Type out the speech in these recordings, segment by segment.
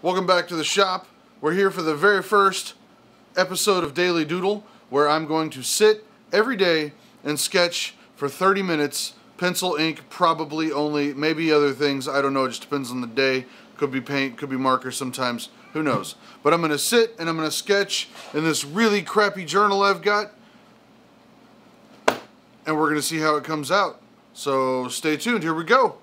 Welcome back to the shop. We're here for the very first episode of Daily Doodle, where I'm going to sit every day and sketch for 30 minutes, pencil, ink, probably only, maybe other things, I don't know, it just depends on the day. Could be paint, could be marker sometimes, who knows. But I'm going to sit and I'm going to sketch in this really crappy journal I've got, and we're going to see how it comes out. So stay tuned, here we go.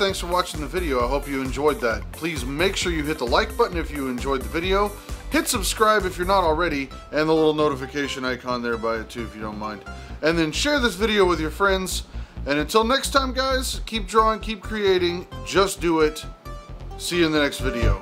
thanks for watching the video. I hope you enjoyed that. Please make sure you hit the like button if you enjoyed the video. Hit subscribe if you're not already, and the little notification icon there by it too if you don't mind. And then share this video with your friends. And until next time, guys, keep drawing, keep creating, just do it. See you in the next video.